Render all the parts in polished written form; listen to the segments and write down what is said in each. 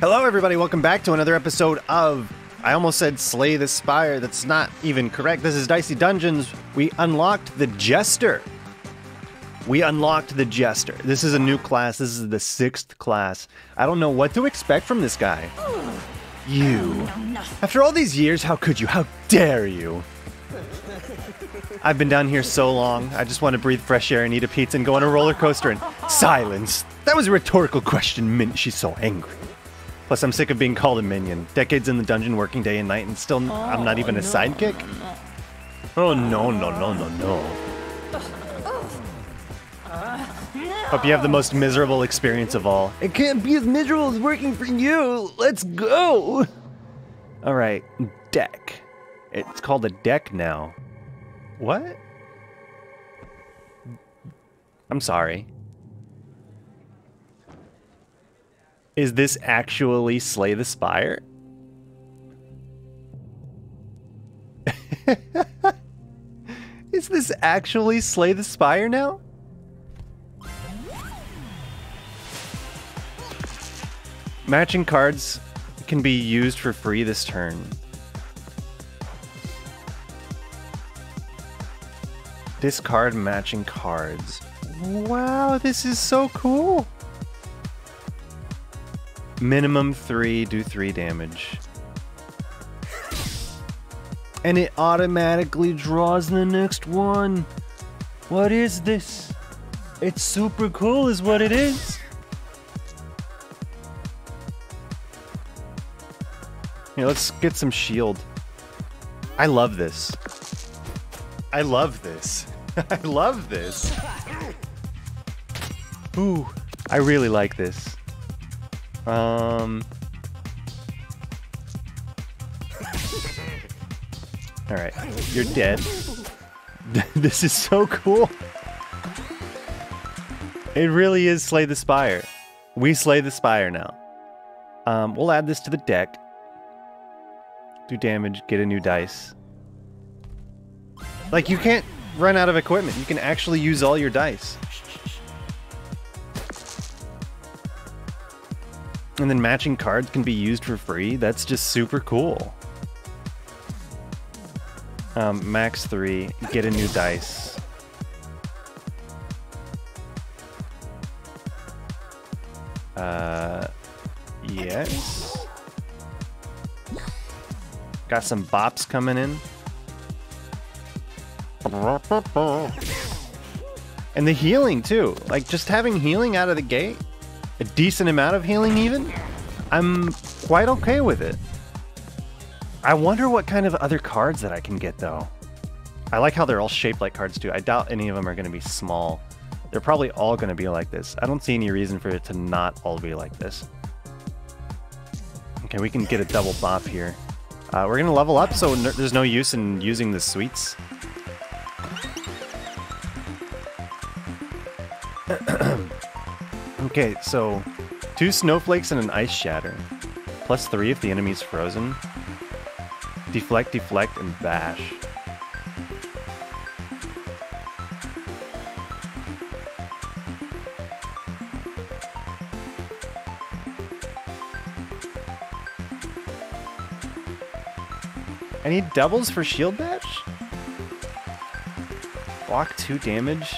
Hello everybody, welcome back to another episode of, I almost said Slay the Spire, that's not even correct. This is Dicey Dungeons. We unlocked the Jester. This is a new class, this is the 6th class. I don't know what to expect from this guy. You. After all these years, how could you? How dare you? I've been down here so long, I just want to breathe fresh air and eat a pizza and go on a roller coaster and... Silence! That was a rhetorical question, Mint. She's so angry. Plus, I'm sick of being called a minion. Decades in the dungeon working day and night and still I'm not even a sidekick? Oh, no. Hope you have the most miserable experience of all. It can't be as miserable as working for you! Let's go! Alright, deck. It's called a deck now. What? I'm sorry. Is this actually Slay the Spire? Is this actually Slay the Spire now? Matching cards can be used for free this turn. Discard matching cards. Wow, this is so cool. Minimum 3, do 3 damage. And it automatically draws the next one. What is this? It's super cool is what it is. Here, let's get some shield. I love this. I love this. Ooh, I really like this. All right, you're dead. This is so cool. It really is Slay the Spire. We slay the spire now. We'll add this to the deck. Do damage, get a new dice. Like, you can't run out of equipment. You can actually use all your dice. And then matching cards can be used for free. That's just super cool. Max 3, get a new dice. Yes. Got some bops coming in. And the healing too. Like, just having healing out of the gate. A decent amount of healing even? I'm quite okay with it. I wonder what kind of other cards that I can get though. I like how they're all shaped like cards too. I doubt any of them are going to be small. They're probably all going to be like this. I don't see any reason for it to not all be like this. Okay, we can get a double bop here. We're going to level up, so there's no use in using the sweets. Okay, so 2 snowflakes and an ice shatter. Plus 3 if the enemy's frozen. Deflect, deflect, and bash. I need doubles for shield bash? Block 2 damage.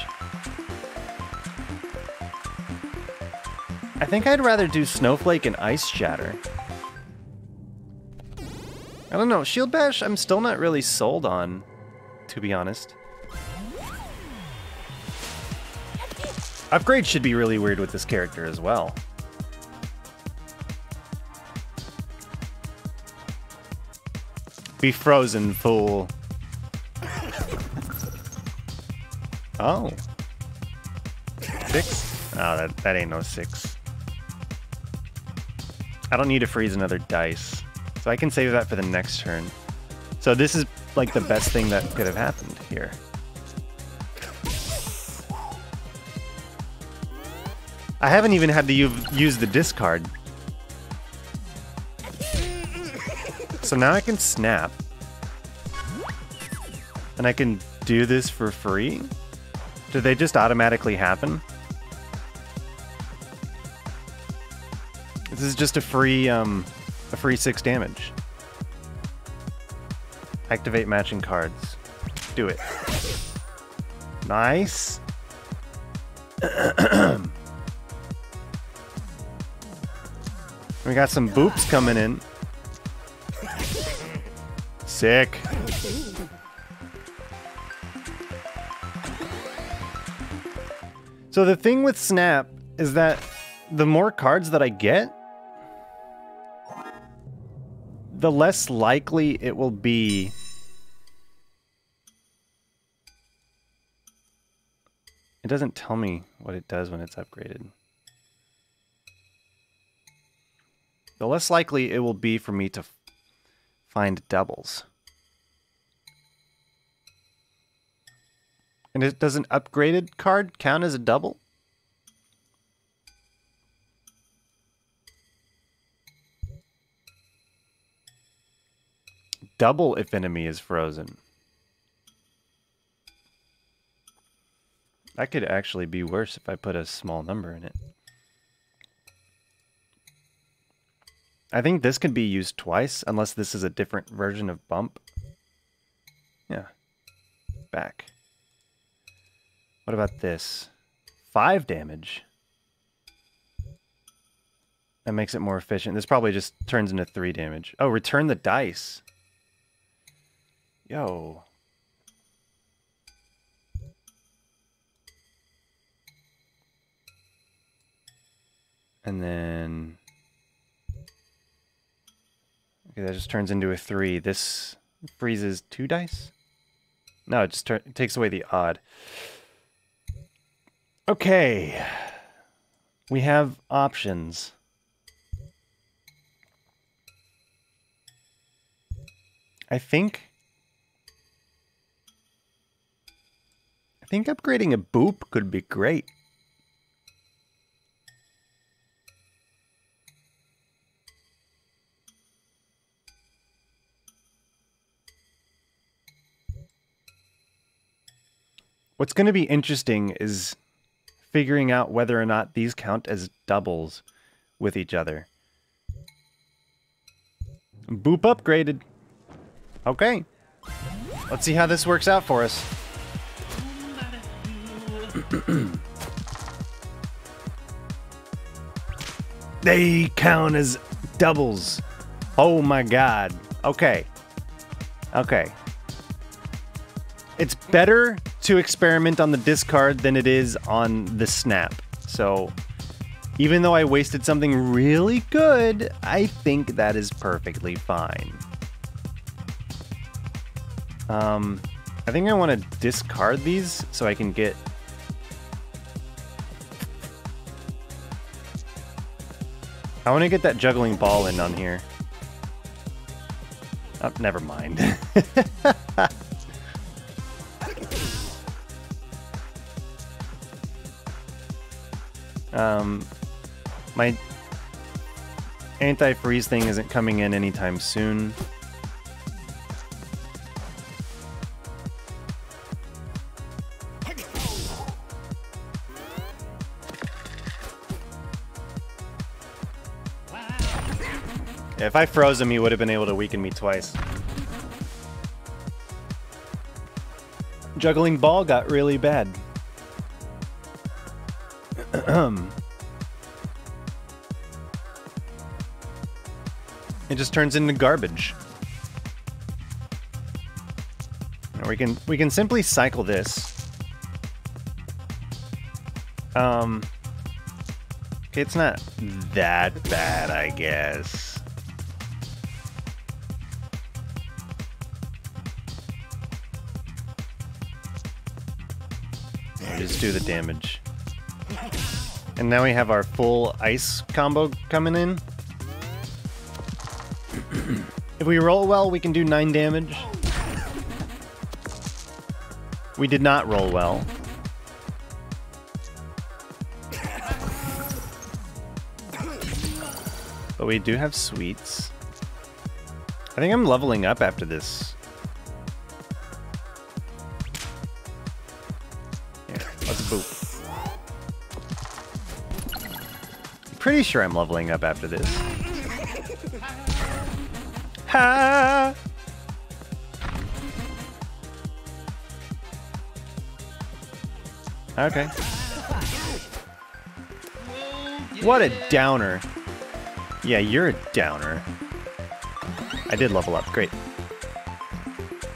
I think I'd rather do Snowflake and Ice Shatter. I don't know, Shield Bash I'm still not really sold on, to be honest. Upgrades should be really weird with this character as well. Be frozen, fool. Oh. 6? Oh, that ain't no 6. I don't need to freeze another dice, so I can save that for the next turn. So this is like the best thing that could have happened here. I haven't even had to use the discard. So now I can snap. And I can do this for free? Do they just automatically happen? This is just a free 6 damage. Activate matching cards. Do it. Nice. We got some boops coming in. Sick. So the thing with Snap is that the more cards that I get, the less likely it will be . It doesn't tell me what it does when it's upgraded. The less likely it will be for me to find doubles. And it does an upgraded card count as a double? Double if enemy is frozen. That could actually be worse if I put a small number in it. I think this could be used twice, unless this is a different version of bump. Yeah. Back. What about this? 5 damage. That makes it more efficient. This probably just turns into 3 damage. Oh, return the dice. Yo. And then... okay, that just turns into a 3. This freezes 2 dice? No, it just takes away the odd. Okay. We have options. I think upgrading a boop could be great. What's going to be interesting is figuring out whether or not these count as doubles with each other. Boop upgraded. Okay. Let's see how this works out for us. They count as doubles. Oh my god. Okay. Okay. It's better to experiment on the discard than it is on the snap. So even though I wasted something really good, I think that is perfectly fine. I think I want to discard these so I can get... I want to get that juggling ball in on here. Oh, never mind. My anti-freeze thing isn't coming in anytime soon. Yeah, if I froze him, he would have been able to weaken me twice. Juggling ball got really bad. It just turns into garbage. And we can simply cycle this. Okay, it's not that bad, I guess. We'll just do the damage. And now we have our full ice combo coming in. If we roll well, we can do 9 damage. We did not roll well. But we do have sweets. I think I'm leveling up after this. Yeah, let's boop. pretty sure I'm leveling up after this. Ha! Okay. What a downer. Yeah, you're a downer. I did level up. Great.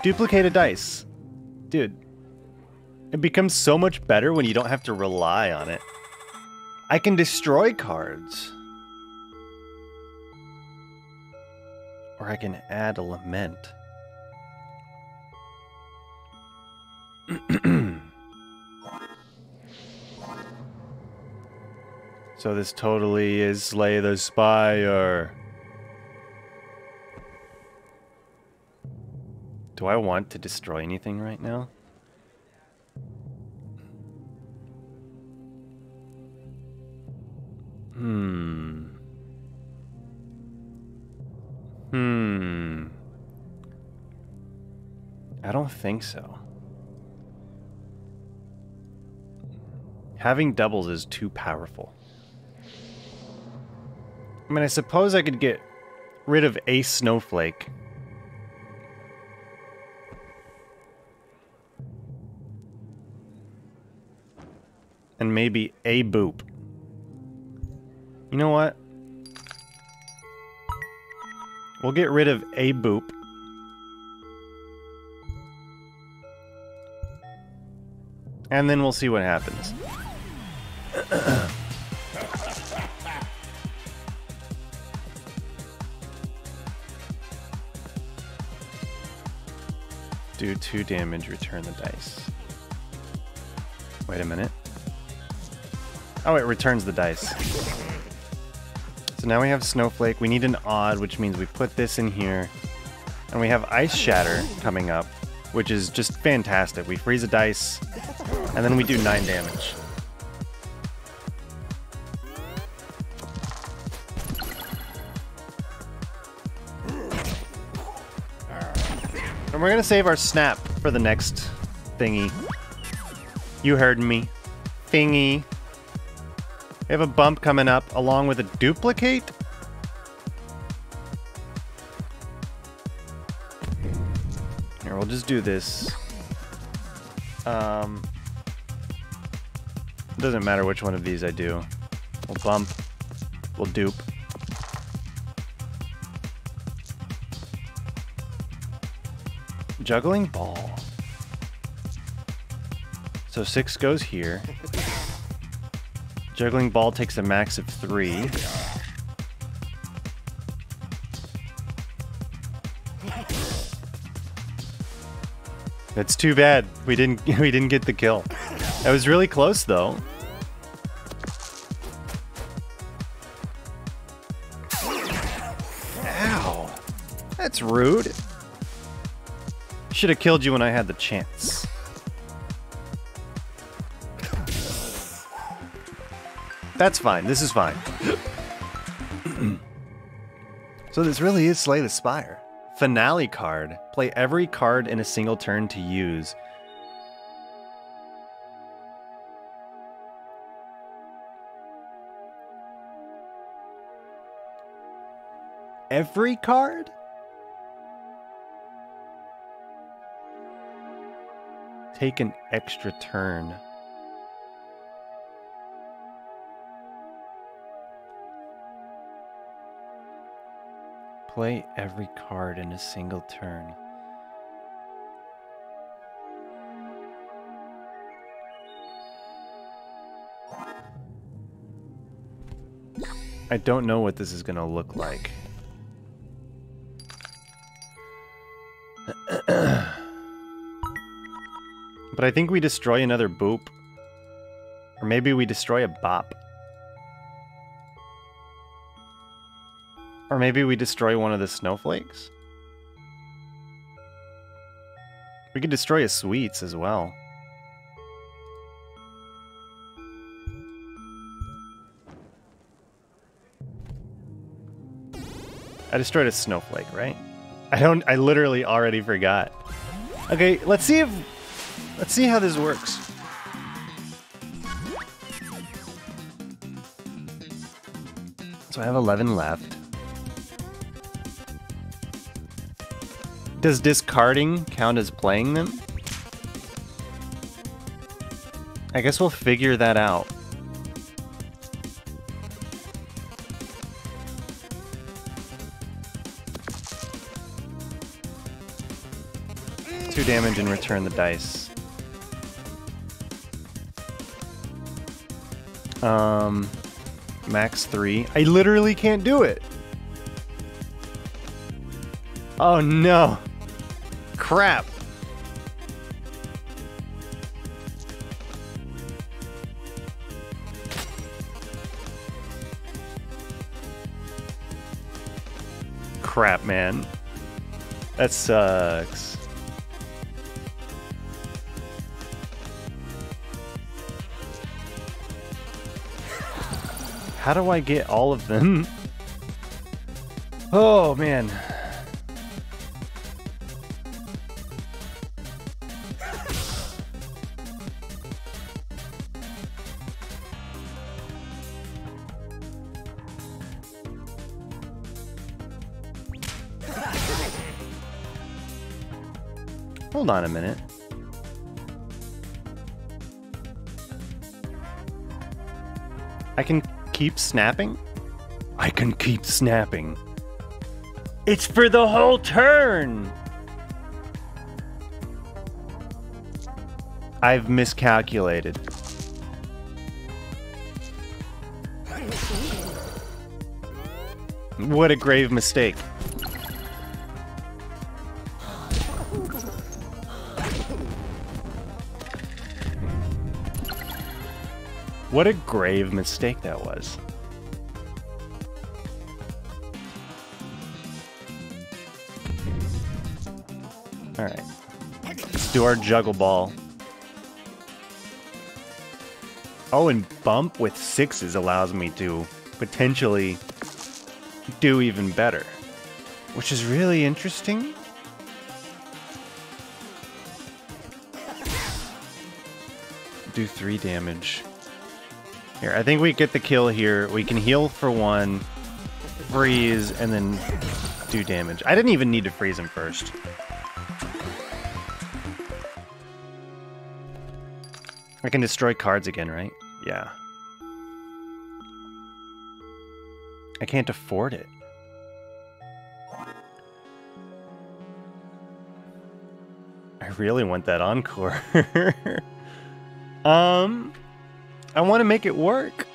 Duplicate a dice. Dude. It becomes so much better when you don't have to rely on it. I can destroy cards. Or I can add a lament. So this totally is Slay the Spire. Do I want to destroy anything right now? I don't think so. Having doubles is too powerful. I mean, I suppose I could get rid of a snowflake. And maybe a boop. You know what? We'll get rid of a boop. And then we'll see what happens. Do 2 damage, return the dice. Wait a minute. Oh, it returns the dice. So now we have Snowflake. We need an odd, which means we put this in here. And we have Ice Shatter coming up, which is just fantastic. We freeze a dice, and then we do 9 damage. And we're gonna save our snap for the next thingy. You heard me. Thingy. We have a bump coming up along with a duplicate. Here, we'll just do this. It doesn't matter which one of these I do. We'll bump. We'll dupe. Juggling ball. So 6 goes here. Juggling ball takes a max of 3. That's too bad. We didn't get the kill. That was really close though. Ow. That's rude. Should have killed you when I had the chance. That's fine. This is fine. So this really is Slay the Spire. Finale card. Play every card in a single turn to use. Every card? Take an extra turn. Play every card in a single turn. I don't know what this is going to look like. But I think we destroy another boop. Or maybe we destroy a bop. Or maybe we destroy one of the snowflakes? We could destroy a sweets as well. I destroyed a snowflake, right? I literally already forgot. Okay, let's see how this works. So I have 11 left. Does discarding count as playing them? I guess we'll figure that out. Two damage and return the dice. Max 3. I literally can't do it. Oh no. Crap. Crap, man. That sucks. How do I get all of them? Oh, man. Hold on a minute. I can keep snapping? I can keep snapping. It's for the whole turn! I've miscalculated. What a grave mistake. What a grave mistake that was. Alright. Let's do our juggle ball. Oh, and bump with 6s allows me to potentially do even better. Which is really interesting. Do 3 damage. Here, I think we get the kill here. We can heal for 1, freeze, and then do damage. I didn't even need to freeze him first. I can destroy cards again, right? Yeah. I can't afford it. I really want that encore. I want to make it work.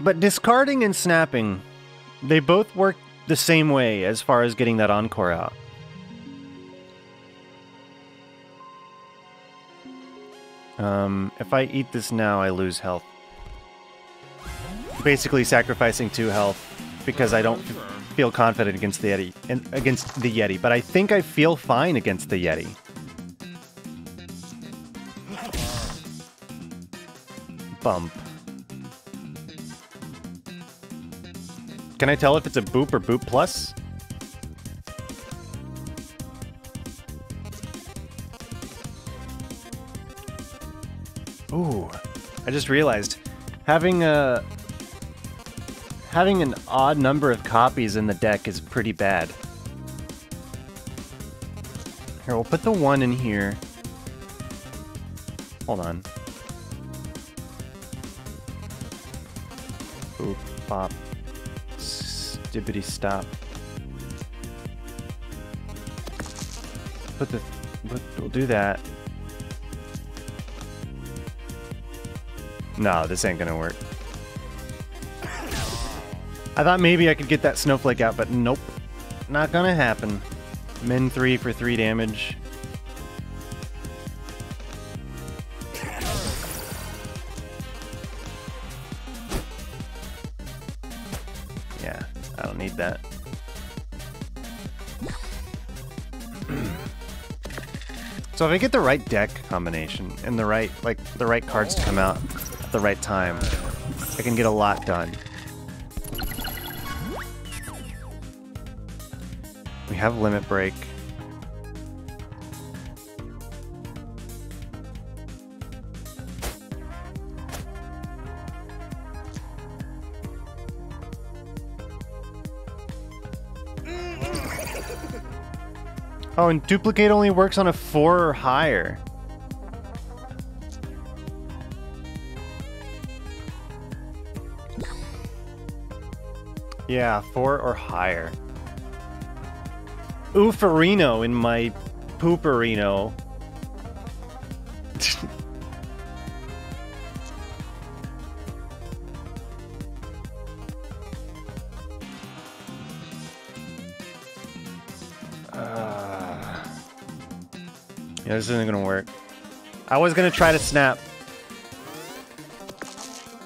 But discarding and snapping, they both work the same way as far as getting that encore out. If I eat this now, I lose health. Basically sacrificing 2 health because I don't feel confident against the Yeti, but I think I feel fine against the Yeti. Bump. Can I tell if it's a boop or boop plus? Ooh, I just realized having an odd number of copies in the deck is pretty bad. Here, we'll put the 1 in here. Hold on. Boop, bop, stibbity stop. We'll do that. No, this ain't gonna work. I thought maybe I could get that snowflake out, but nope. Not gonna happen. Min 3 for 3 damage. That. So if I get the right deck combination and the right, like, the right cards to come out at the right time, I can get a lot done. We have Limit Break. Oh, and duplicate only works on a 4 or higher. Yeah, 4 or higher. Oofarino in my pooperino. Yeah, this isn't gonna work. I was gonna try to snap.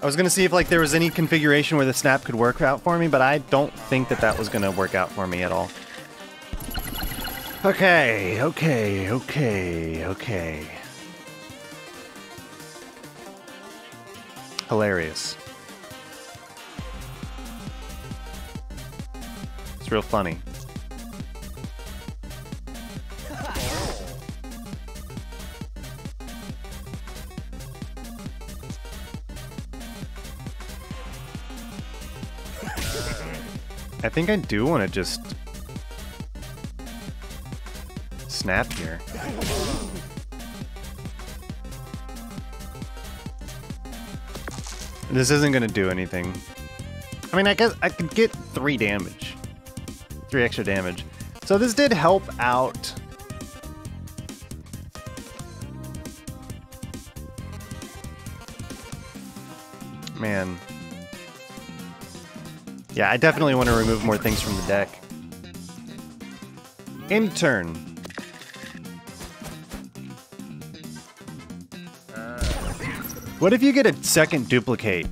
I was gonna see if like there was any configuration where the snap could work out for me, but I don't think that that was gonna work out for me at all. Okay, okay, okay, okay. Hilarious. It's real funny. I think I do want to just snap here. This isn't going to do anything. I mean, I guess I could get 3 damage. 3 extra damage. So this did help out. Man. Yeah, I definitely want to remove more things from the deck. Intern. What if you get a second duplicate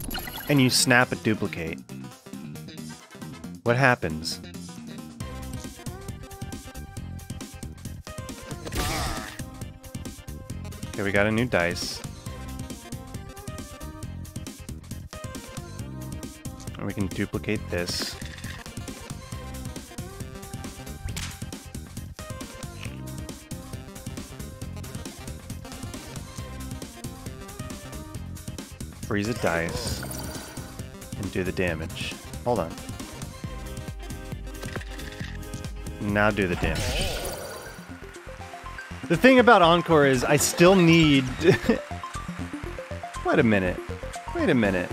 and you snap a duplicate? What happens? Okay, we got a new dice. And we can duplicate this. Freeze a dice and do the damage. Hold on. Now do the damage. The thing about Encore is I still need... Wait a minute. Wait a minute.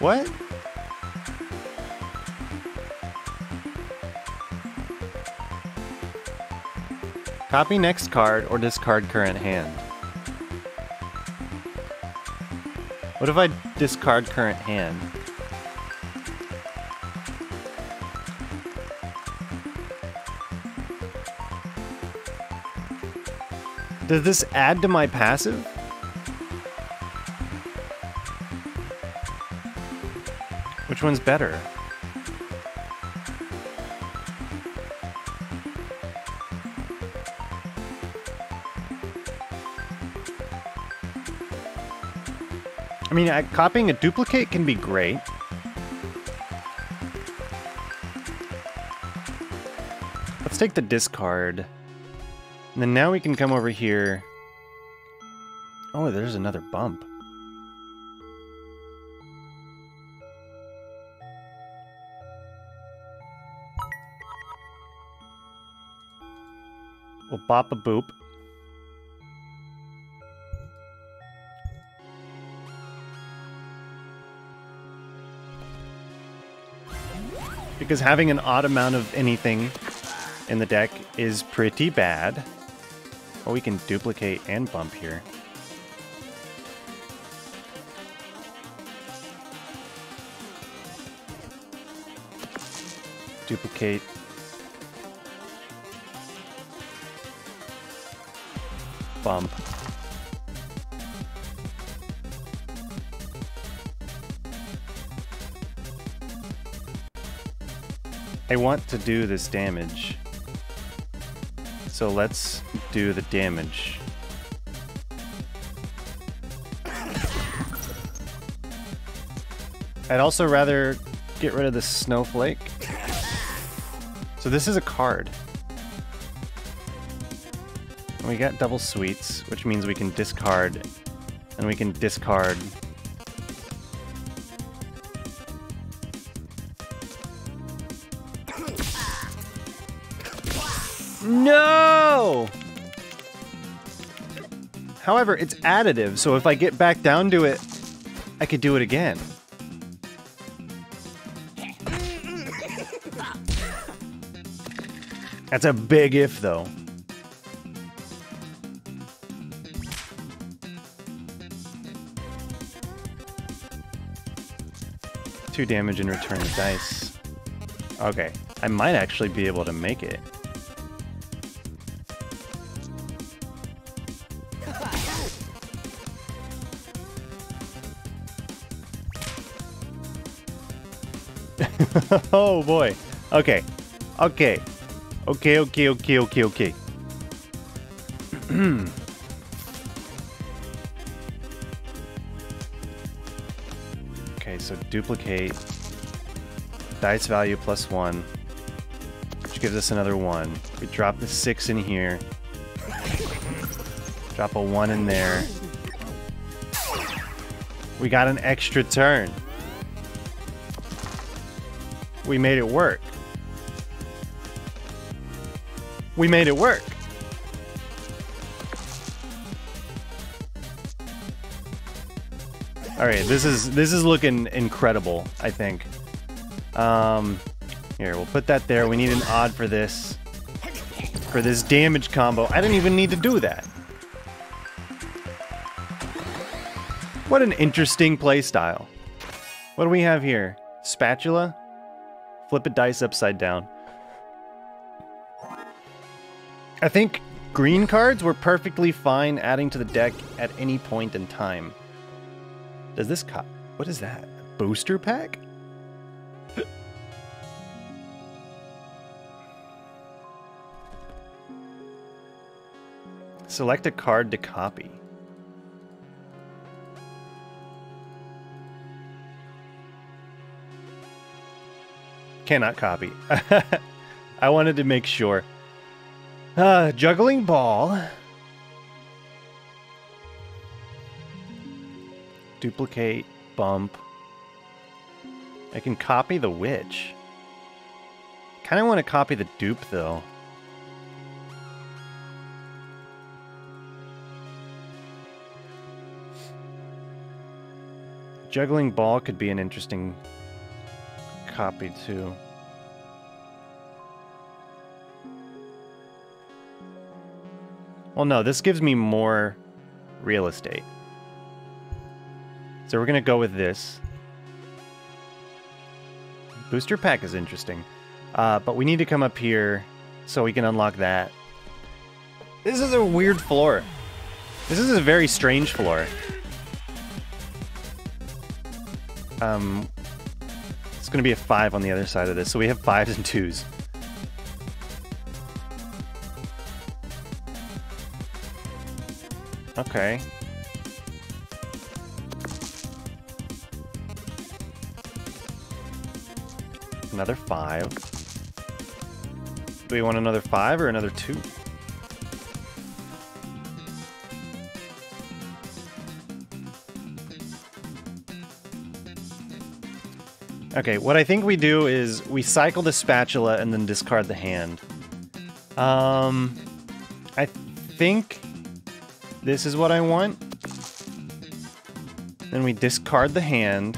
What? Copy next card or discard current hand. What if I discard current hand? Does this add to my passive? Which one's better? I mean, copying a duplicate can be great. Let's take the discard. And then now we can come over here. Oh, there's another bump. We'll bop a boop. Because having an odd amount of anything in the deck is pretty bad. Oh, we can duplicate and bump here. Duplicate. Bump. I want to do this damage, so let's do the damage. I'd also rather get rid of the snowflake. So this is a card. And we got double sweets, which means we can discard and we can discard. No! However, it's additive, so if I get back down to it, I could do it again. That's a big if, though. Two damage and return the dice. Okay, I might actually be able to make it. Oh boy. Okay. Okay. Okay. Okay, so duplicate. Dice value +1. Which gives us another 1. We drop the 6 in here. Drop a 1 in there. We got an extra turn. We made it work. We made it work. All right, this is looking incredible, I think. Here, we'll put that there. We need an odd for this. For this damage combo. I didn't even need to do that. What an interesting play style. What do we have here? Spatula? Flip a dice upside down. I think green cards were perfectly fine adding to the deck at any point in time. Does this cop? What is that? A booster pack? Select a card to copy. Cannot copy. I wanted to make sure. Juggling ball. Duplicate, bump. I can copy the witch. Kind of want to copy the dupe though. Juggling ball could be an interesting copy too. Well, no, this gives me more real estate. So we're going to go with this. Booster pack is interesting. But we need to come up here so we can unlock that. This is a weird floor. This is a very strange floor. It's going to be a 5 on the other side of this, so we have 5s and 2s. Okay. Another 5. Do we want another 5 or another 2? Okay, what I think we do is we cycle the spatula and then discard the hand. I think this is what I want. Then we discard the hand.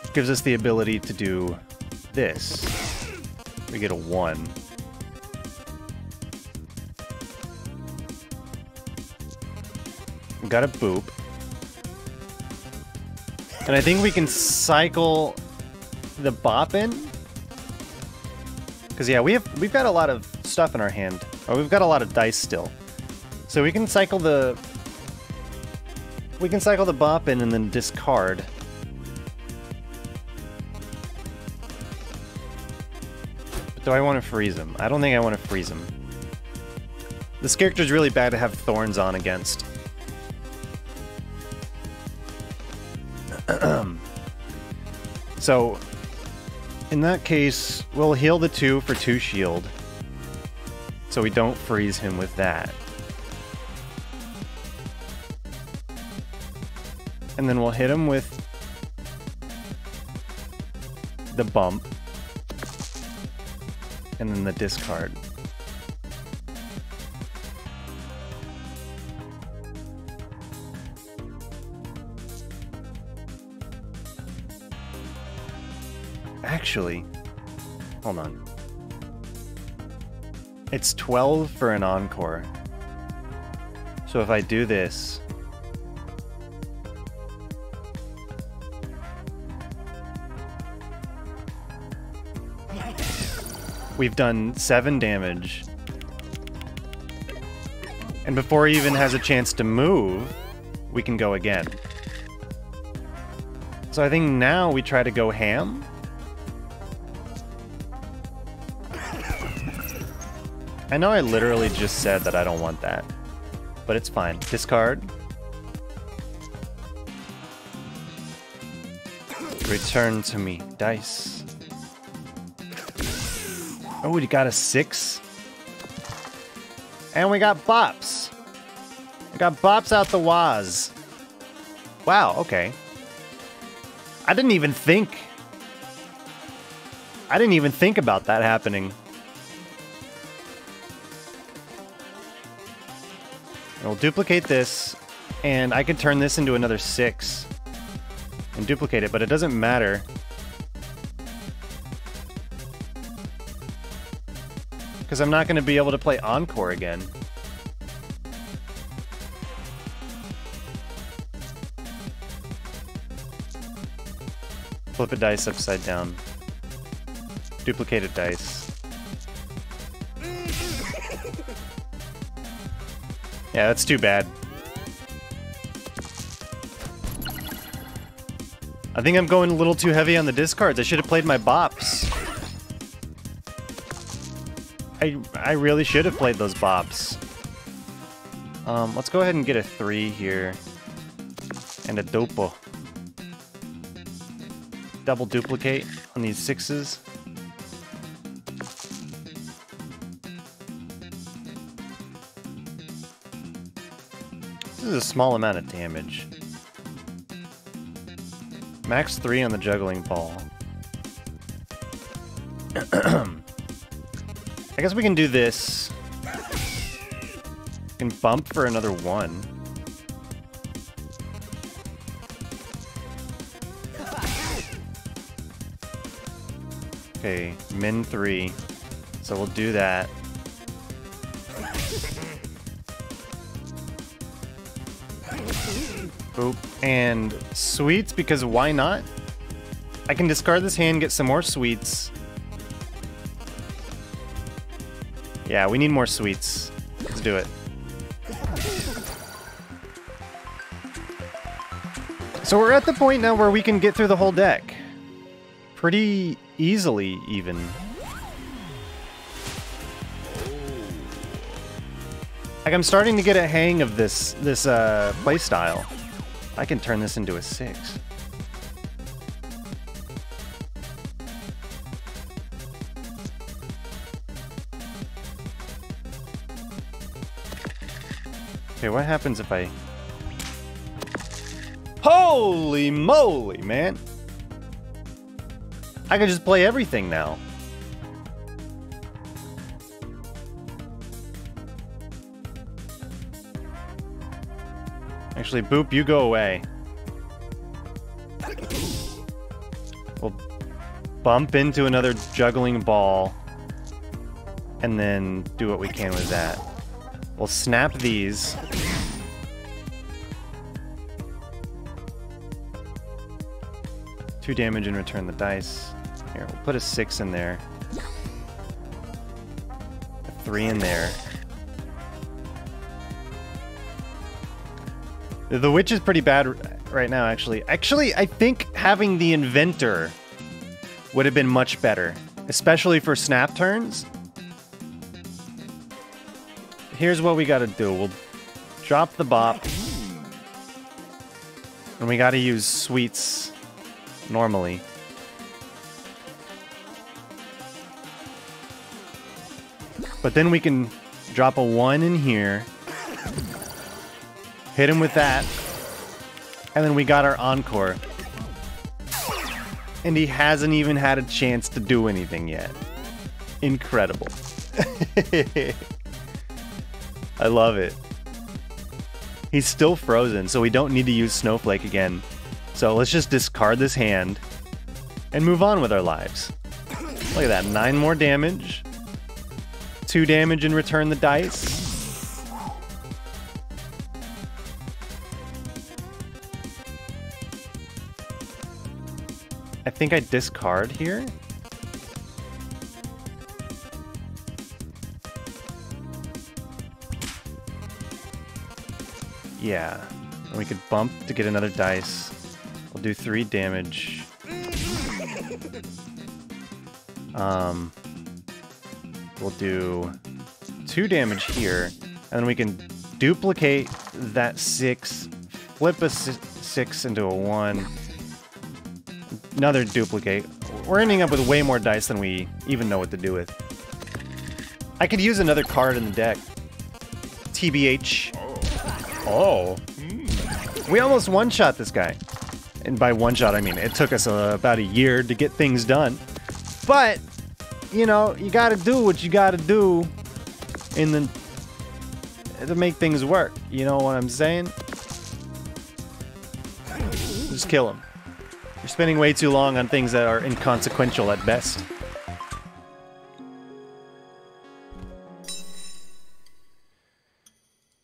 Which gives us the ability to do this. We get a 1. We got a boop. And I think we can cycle the bop in. Because yeah, we've got a lot of stuff in our hand. Oh, we've got a lot of dice still. So we can cycle the bop in and then discard. But do I want to freeze him? I don't think I want to freeze him. This character's really bad to have thorns on against. So, in that case, we'll heal the 2 for 2 shield, so we don't freeze him with that. and then we'll hit him with the bump and then the discard. Actually, hold on. It's 12 for an encore. So if I do this, we've done 7 damage. And before he even has a chance to move, we can go again. So I think now we try to go ham. I know I literally just said that I don't want that, but it's fine. Discard. Return to me. Dice. Oh, we got a 6. And we got bops. We got bops out the waz. Wow, okay. I didn't even think about that happening. And we'll duplicate this, and I can turn this into another 6 and duplicate it, but it doesn't matter because I'm not going to be able to play Encore again. Flip a dice upside down. Duplicate a dice. Yeah, that's too bad. I think I'm going a little too heavy on the discards. I should have played my bops. I really should have played those bops. Let's go ahead and get a 3 here. And a dopo. Double duplicate on these 6s. This is a small amount of damage. Max 3 on the juggling ball. I guess we can do this. We can bump for another 1. Okay, min 3. So we'll do that. Boop. And sweets, because why not? I can discard this hand, get some more sweets. Yeah, we need more sweets. Let's do it. So we're at the point now where we can get through the whole deck. Pretty easily, even. Like, I'm starting to get a hang of this playstyle. I can turn this into a 6. Okay, what happens if I... Holy moly, man! I can just play everything now. Actually, Boop, you go away. We'll bump into another juggling ball and then do what we can with that. We'll snap these. Two damage and return the dice. Here, we'll put a 6 in there. A 3 in there. The witch is pretty bad right now, actually. Actually, I think having the inventor would have been much better, especially for snap turns. Here's what we gotta do. We'll drop the bop. And we gotta use sweets normally. But then we can drop a 1 in here. Hit him with that. And then we got our encore. And he hasn't even had a chance to do anything yet. Incredible. I love it. He's still frozen, so we don't need to use Snowflake again. So let's just discard this hand and move on with our lives. Look at that, 9 more damage. 2 damage and return the dice. I think I discard here. Yeah, and we could bump to get another dice. We'll do 3 damage. We'll do 2 damage here, and then we can duplicate that 6, flip a 6 into a 1. Another duplicate. We're ending up with way more dice than we even know what to do with. I could use another card in the deck. TBH. Oh. We almost one-shot this guy. And by one-shot, I mean it took us about a year to get things done. But, you know, you gotta do what you gotta do in the, to make things work. You know what I'm saying? Just kill him. You're spending way too long on things that are inconsequential at best.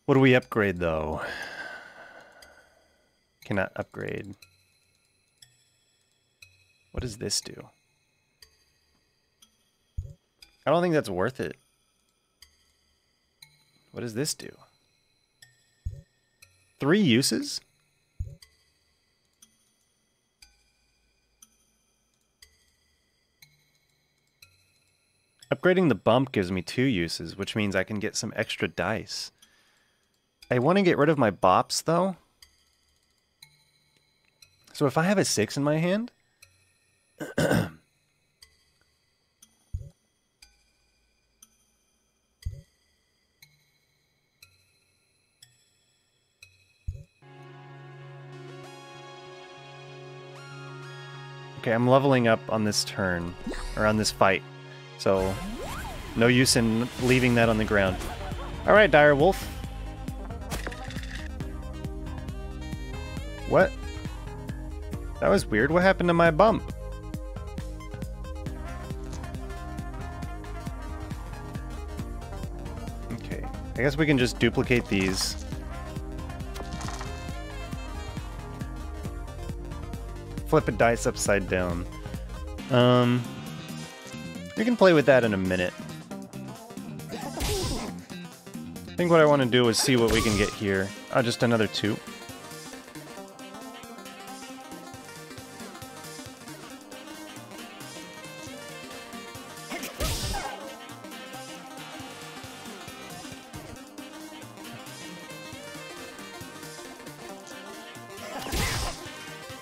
What do we upgrade, though? Cannot upgrade. What does this do? I don't think that's worth it. What does this do? 3 uses? Upgrading the bump gives me 2 uses, which means I can get some extra dice. I want to get rid of my bops, though. So if I have a 6 in my hand... Okay, I'm leveling up on this turn, or on this fight. So, no use in leaving that on the ground. Alright, Dire Wolf. What? That was weird. What happened to my bump? Okay. I guess we can just duplicate these. Flip a dice upside down. We can play with that in a minute. I think what I want to do is see what we can get here. Oh, just another 2.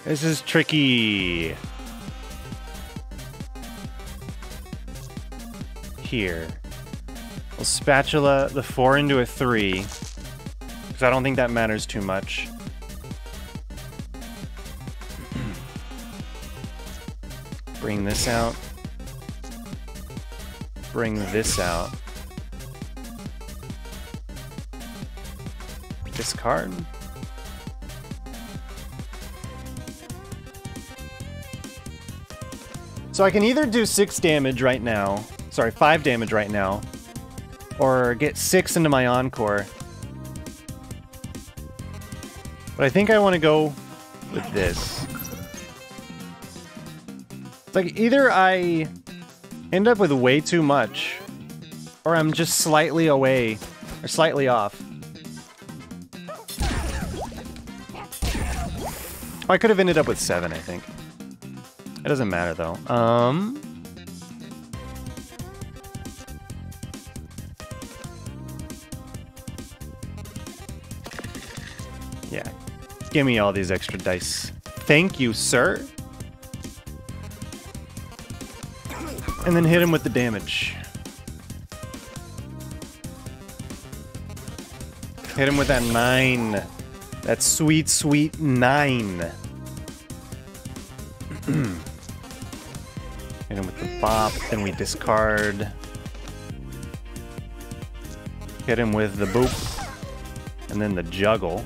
This is tricky. Here. We'll spatula the 4 into a 3, because I don't think that matters too much. Bring this out. Bring this out. Discard. So I can either do 6 damage right now, sorry, 5 damage right now, or get 6 into my encore. But I think I want to go with this. It's like either I end up with way too much, or I'm just slightly away, or slightly off. Oh, I could have ended up with 7, I think. It doesn't matter, though. Yeah. Give me all these extra dice. Thank you, sir. And then hit him with the damage. Hit him with that 9. That's sweet, sweet 9. And then with the bop, then we discard. Hit him with the boop, and then the juggle.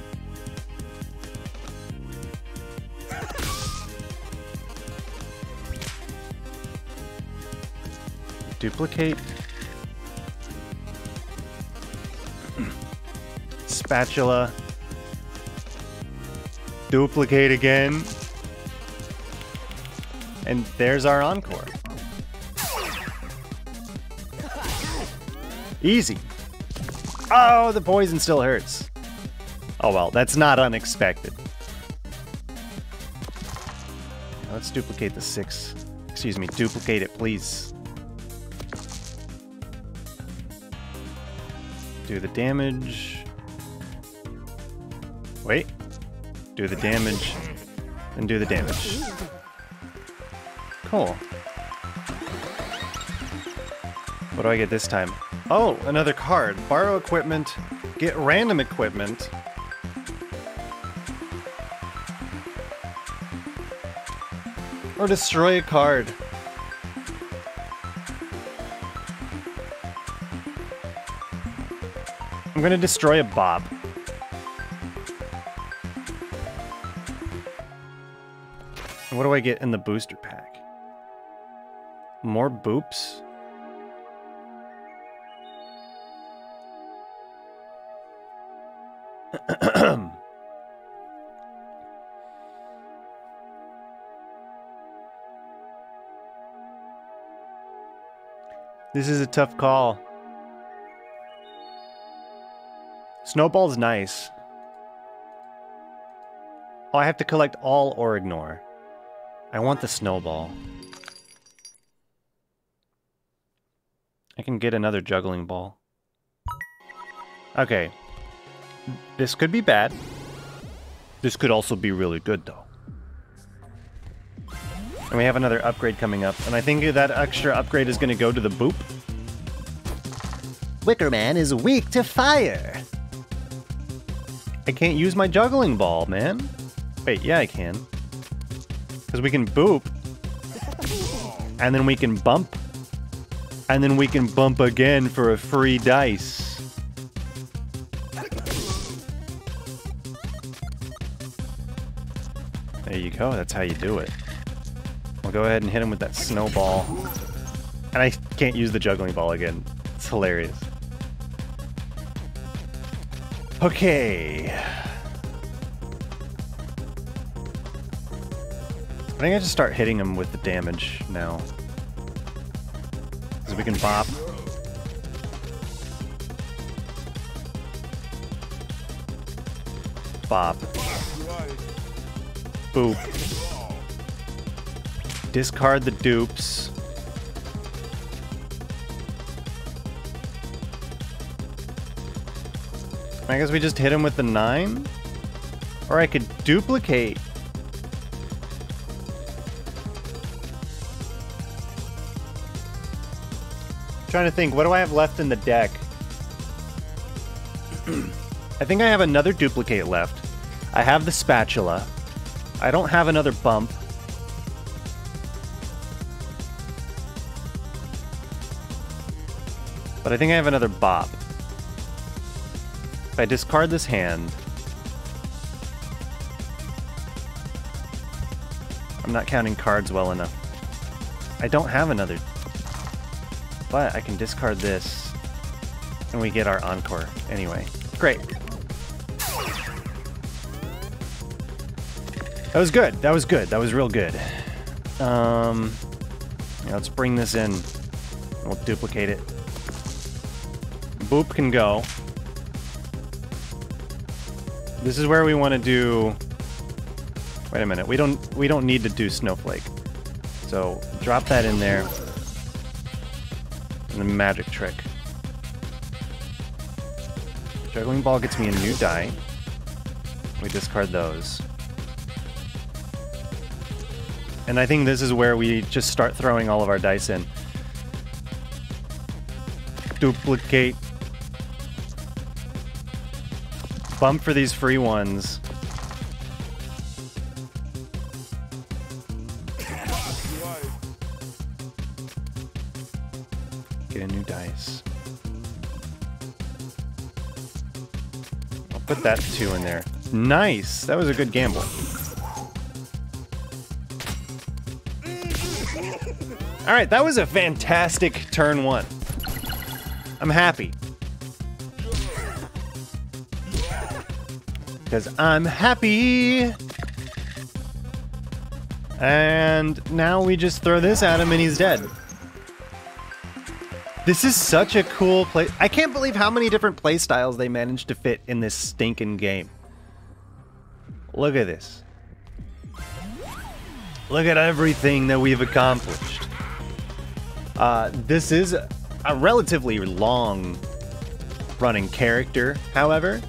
Duplicate. Spatula. Duplicate again. And there's our encore. Easy. Oh, the poison still hurts. Oh well, that's not unexpected. Now let's duplicate the 6. Excuse me, duplicate it, please. Do the damage. Wait. Do the damage. And do the damage. Cool. What do I get this time? Oh, another card. Borrow equipment. Get random equipment. Or destroy a card. I'm gonna destroy a bob. And what do I get in the booster pack? More boops? This is a tough call. Snowball's nice. Oh, I have to collect all or ignore. I want the snowball. I can get another juggling ball. Okay. This could be bad. This could also be really good, though. And we have another upgrade coming up. And I think that extra upgrade is going to go to the boop. Wicker Man is weak to fire. I can't use my juggling ball, man. Wait, yeah, I can. Because we can boop. And then we can bump. And then we can bump again for a free dice. There you go. That's how you do it. We'll go ahead and hit him with that snowball. And I can't use the juggling ball again. It's hilarious. Okay. I think I just start hitting him with the damage now. Because we can bop. Bop. Boop. Discard the dupes. I guess we just hit him with the 9? Or I could duplicate. I'm trying to think, what do I have left in the deck? I think I have another duplicate left. I have the spatula. I don't have another bump. But I think I have another bop. I discard this hand. I'm not counting cards well enough. I don't have another. But I can discard this. And we get our encore anyway. Great. That was good. That was good. That was real good. Yeah, let's bring this in. We'll duplicate it. Boop can go. This is where we want to do... Wait a minute, we don't need to do Snowflake. So, drop that in there. And the magic trick. Juggling Ball gets me a new die. We discard those. And I think this is where we just start throwing all of our dice in. Duplicate. Bump for these free ones. put that 2 in there. Nice! That was a good gamble. Alright, that was a fantastic turn 1. I'm happy. Because I'm happy! And now we just throw this at him and he's dead. This is such a cool play. I can't believe how many different play styles they managed to fit in this stinking game. Look at this. Look at everything that we've accomplished. This is a relatively long running character, however.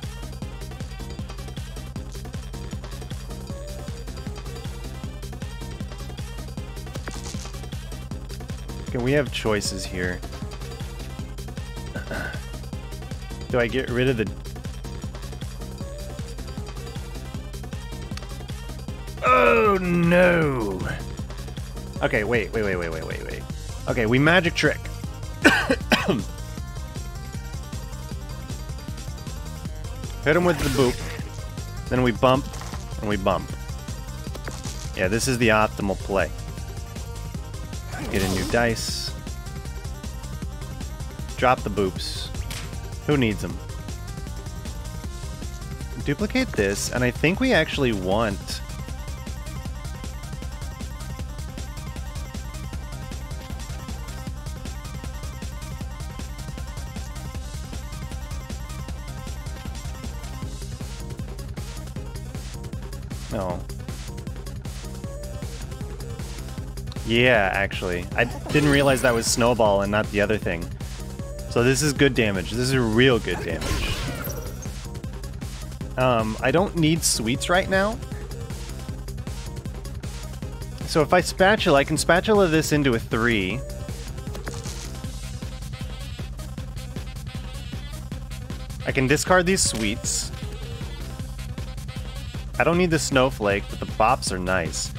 Okay, we have choices here. Do I get rid of the... Oh no! Okay, wait. Okay, we magic trick. Hit him with the boop. Then we bump, and we bump. Yeah, this is the optimal play. Get a new dice. Drop the boops. Who needs them? Duplicate this, and I think we actually want... No. Yeah, actually. I didn't realize that was Snowball and not the other thing. So this is good damage. This is real good damage. I don't need sweets right now. So if I spatula, I can spatula this into a 3. I can discard these sweets. I don't need the snowflake, but the bops are nice.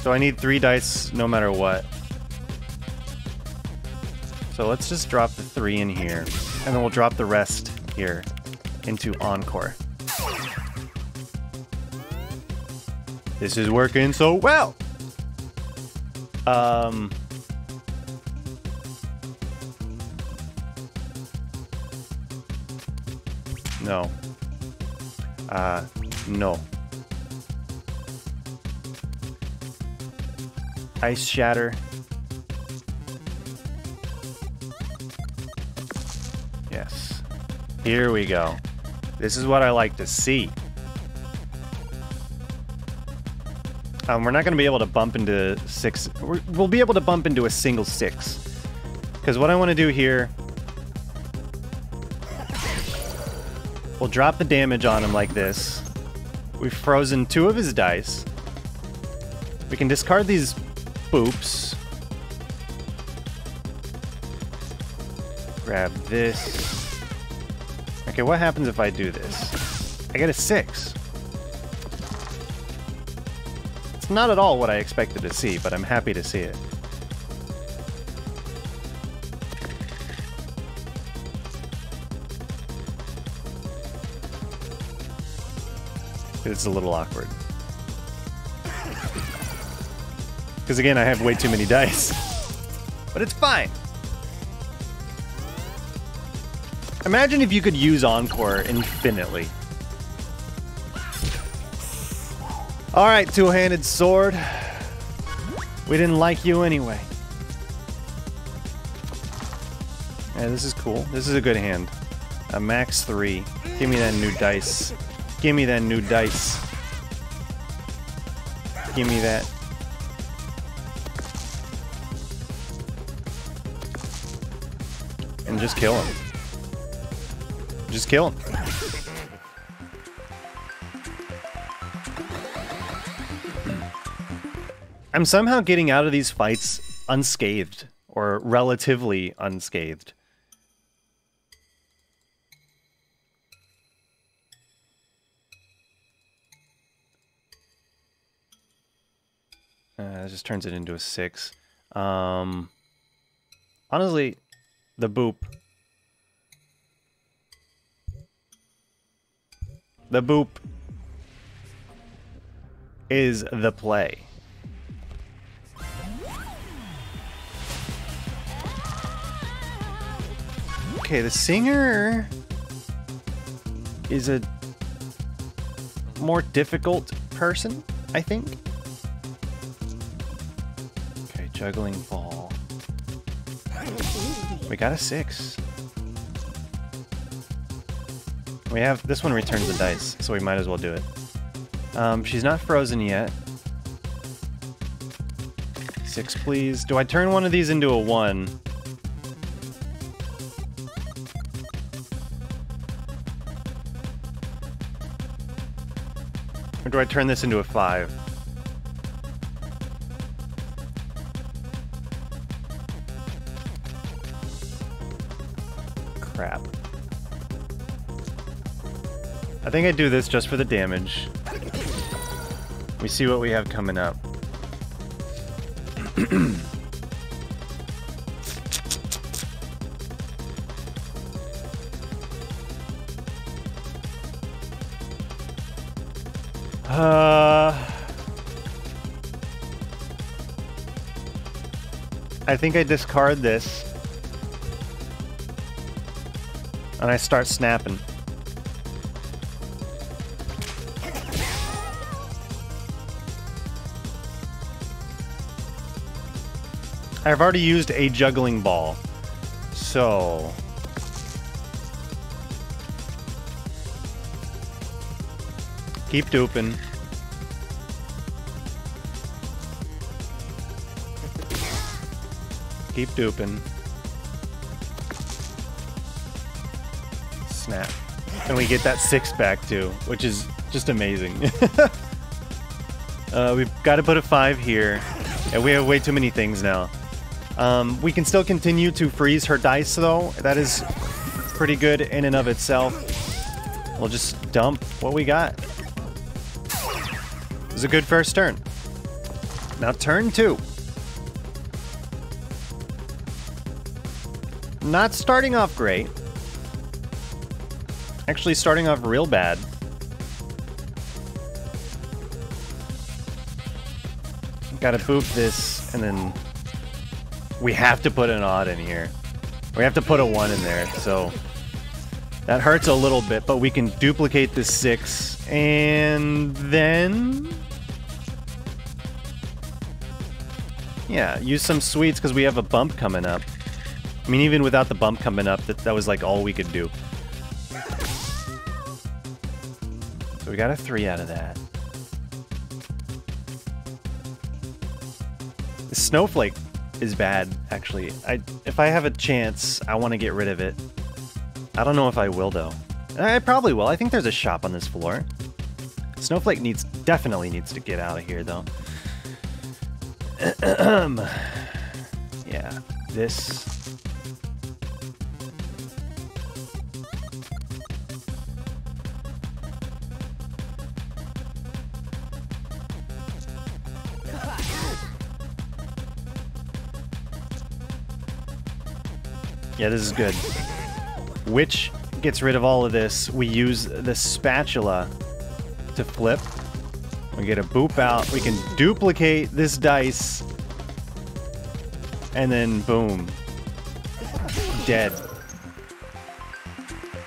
So I need 3 dice no matter what. So let's just drop the 3 in here, and then we'll drop the rest here into Encore. This is working so well! No. No. Ice Shatter. Yes. Here we go. This is what I like to see. We're not going to be able to bump into 6. We'll be able to bump into a single 6. Because what I want to do here... We'll drop the damage on him like this. We've frozen 2 of his dice. We can discard these... Oops. Grab this. Okay, what happens if I do this? I get a 6. It's not at all what I expected to see, but I'm happy to see it. It's a little awkward. Because again, I have way too many dice. But it's fine! Imagine if you could use Encore infinitely. Alright, two-handed sword. We didn't like you anyway. Yeah, this is cool. This is a good hand. A max 3. Give me that new dice. Give me that new dice. Give me that. And just kill him. Just kill him. I'm somehow getting out of these fights unscathed, or relatively unscathed. That just turns it into a 6. Honestly, the boop. The boop is the play. Okay, the singer is a more difficult person, I think. Okay, juggling ball. We got a 6. We have this one returns the dice, so we might as well do it. She's not frozen yet. 6, please. Do I turn one of these into a 1? Or do I turn this into a 5? Crap. I think I do this just for the damage. We see what we have coming up. I think I discard this. And I start snapping. I've already used a juggling ball, so... Keep duping. Keep duping. Snap. And we get that 6 back too, which is just amazing. We've got to put a 5 here, and we have way too many things now. We can still continue to freeze her dice, though. That is pretty good in and of itself. We'll just dump what we got. It was a good first turn. Now turn 2. Not starting off great. Actually starting off real bad. Gotta boop this, and then... We have to put an odd in here. We have to put a 1 in there, so... That hurts a little bit, but we can duplicate this 6, and then... Yeah, use some sweets, because we have a bump coming up. I mean, even without the bump coming up, that was like all we could do. So we got a 3 out of that. The snowflake is bad, actually. If I have a chance, I want to get rid of it. I don't know if I will, though. I probably will. I think there's a shop on this floor. Snowflake definitely needs to get out of here, though. Yeah, this... Yeah, this is good. Which gets rid of all of this. We use the spatula to flip. We get a boop out. We can duplicate this dice. And then boom. Dead.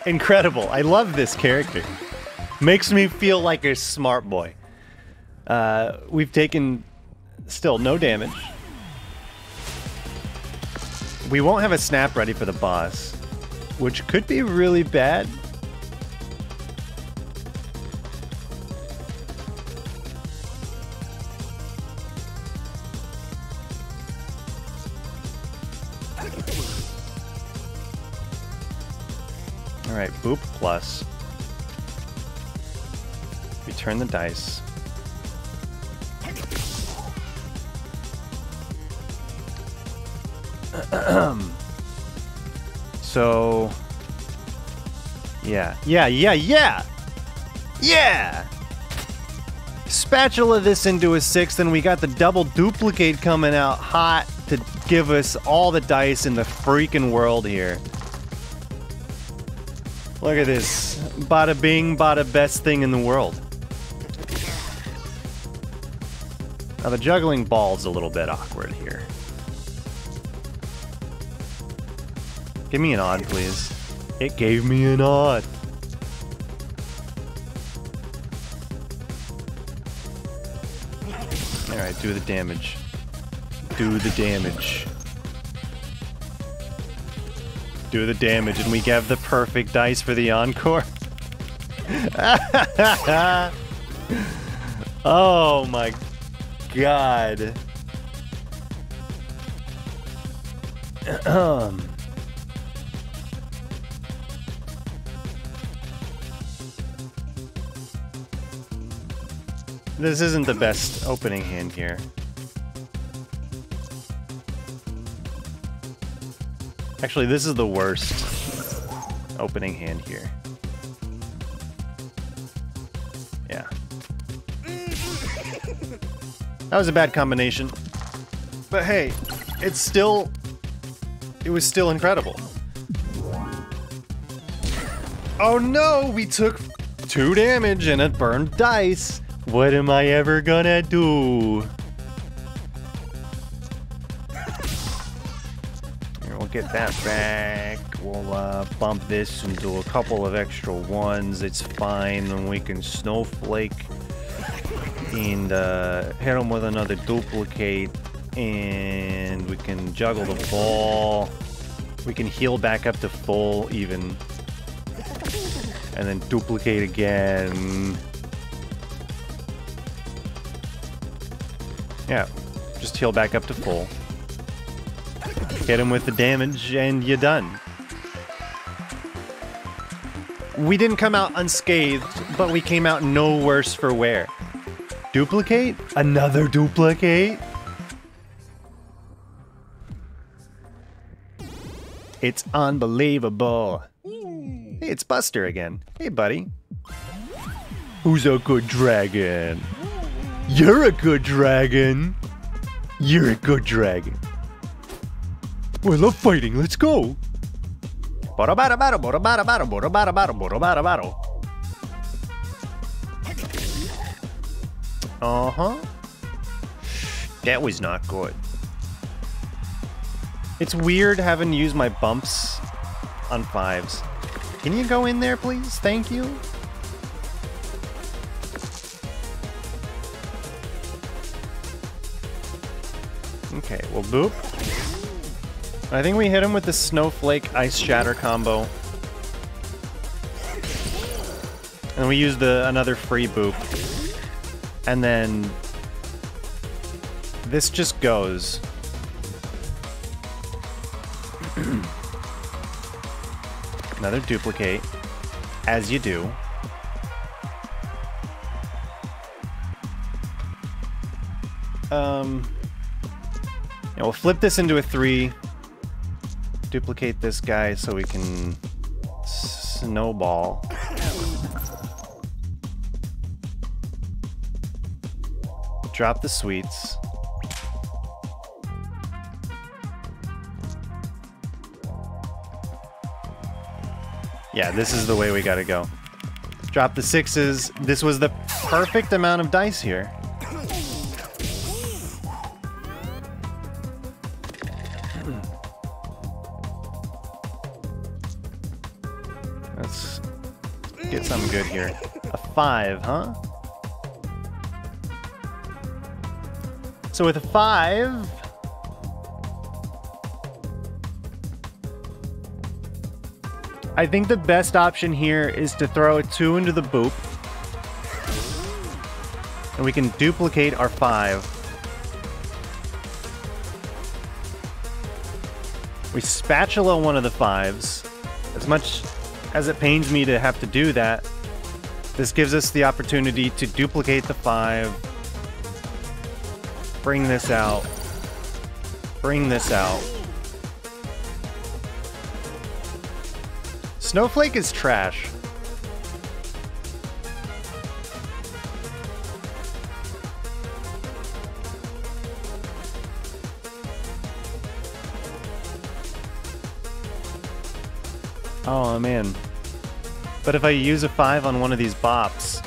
Incredible. I love this character. Makes me feel like a smart boy. We've taken still no damage. We won't have a snap ready for the boss, which could be really bad. Alright, boop plus. Return the dice. So, yeah. spatula this into a 6, and we got the double duplicate coming out hot to give us all the dice in the freaking world here. Look at this. Bada bing, bada best thing in the world. Now the juggling ball's a little bit awkward here. Give me an odd, please. It gave me an odd. Alright, do the damage. Do the damage. Do the damage, and we have the perfect dice for the encore. Oh my god. This isn't the best opening hand here. Actually, this is the worst opening hand here. Yeah. That was a bad combination. But hey, it's still... it was still incredible. Oh no! We took 2 damage and it burned dice! What am I ever gonna do? Here, we'll get that back. We'll bump this and do a couple of extra ones. It's fine. And we can snowflake and hit him with another duplicate. And we can juggle the ball. We can heal back up to full even. And then duplicate again. Yeah, just heal back up to full. Get him with the damage, and you're done. We didn't come out unscathed, but we came out no worse for wear. Duplicate? Another duplicate? It's unbelievable. Hey, it's Buster again. Hey, buddy. Who's a good dragon? You're a good dragon. You're a good dragon. I love fighting. Let's go. Uh-huh. That was not good. It's weird having to use my bumps on 5s. Can you go in there, please? Thank you. Okay, well, boop. I think we hit him with the snowflake ice shatter combo. And we use another free boop. And then... this just goes. Another duplicate. As you do. And we'll flip this into a 3, duplicate this guy so we can snowball. Drop the sweets. Yeah, this is the way we gotta go. Drop the 6s. This was the perfect amount of dice here. Get something good here. A 5, huh? So with a 5... I think the best option here is to throw a 2 into the boop. And we can duplicate our 5. We spatula one of the 5s. As much... as it pains me to have to do that, this gives us the opportunity to duplicate the 5, bring this out, Snowflake is trash. Oh, I'm in. But if I use a 5 on one of these bops...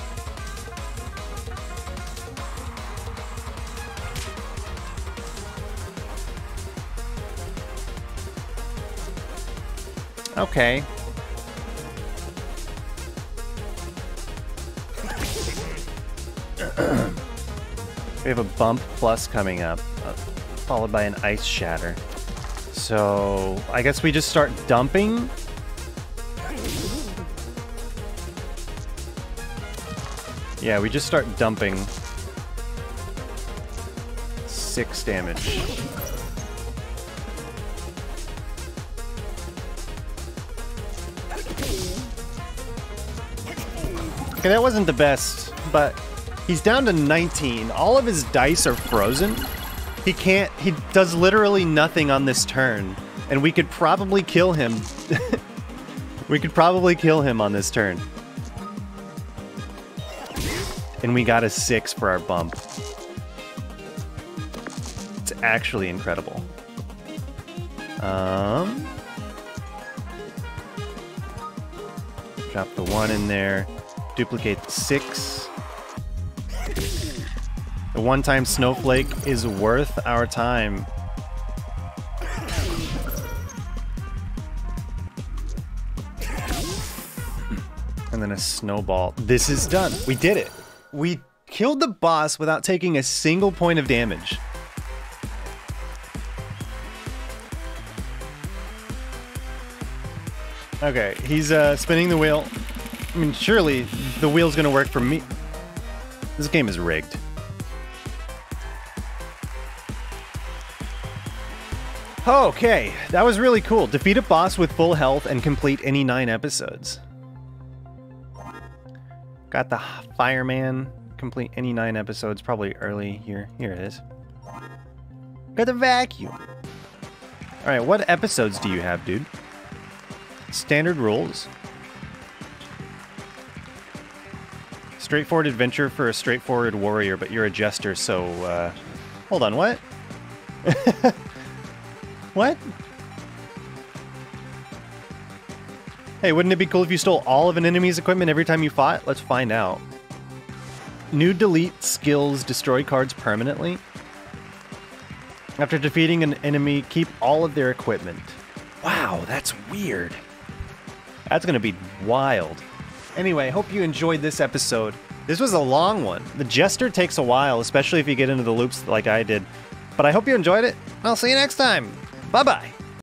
Okay. We have a bump plus coming up, followed by an ice shatter. So I guess we just start dumping. Yeah, we just start dumping. 6 damage. Okay, that wasn't the best, but he's down to 19. All of his dice are frozen. He can't... He does literally nothing on this turn, and we could probably kill him. We could probably kill him on this turn. And we got a 6 for our bump. It's actually incredible. Drop the 1 in there. Duplicate the 6. The one-time snowflake is worth our time. And then a snowball. This is done. We did it. We killed the boss without taking a single point of damage. Okay, he's spinning the wheel. I mean, surely the wheel's gonna work for me. This game is rigged. Okay, that was really cool. Defeat a boss with full health and complete any 9 episodes. Got the fireman. Complete any 9 episodes, probably early here. Here it is. Got the vacuum. All right, what episodes do you have, dude? Standard rules. Straightforward adventure for a straightforward warrior, but you're a jester, so, hold on, what? What? Hey, wouldn't it be cool if you stole all of an enemy's equipment every time you fought? Let's find out. New delete skills destroy cards permanently. After defeating an enemy, keep all of their equipment. Wow, that's weird. That's gonna be wild. Anyway, hope you enjoyed this episode. This was a long one. The Jester takes a while, especially if you get into the loops like I did. But I hope you enjoyed it, and I'll see you next time. Bye-bye.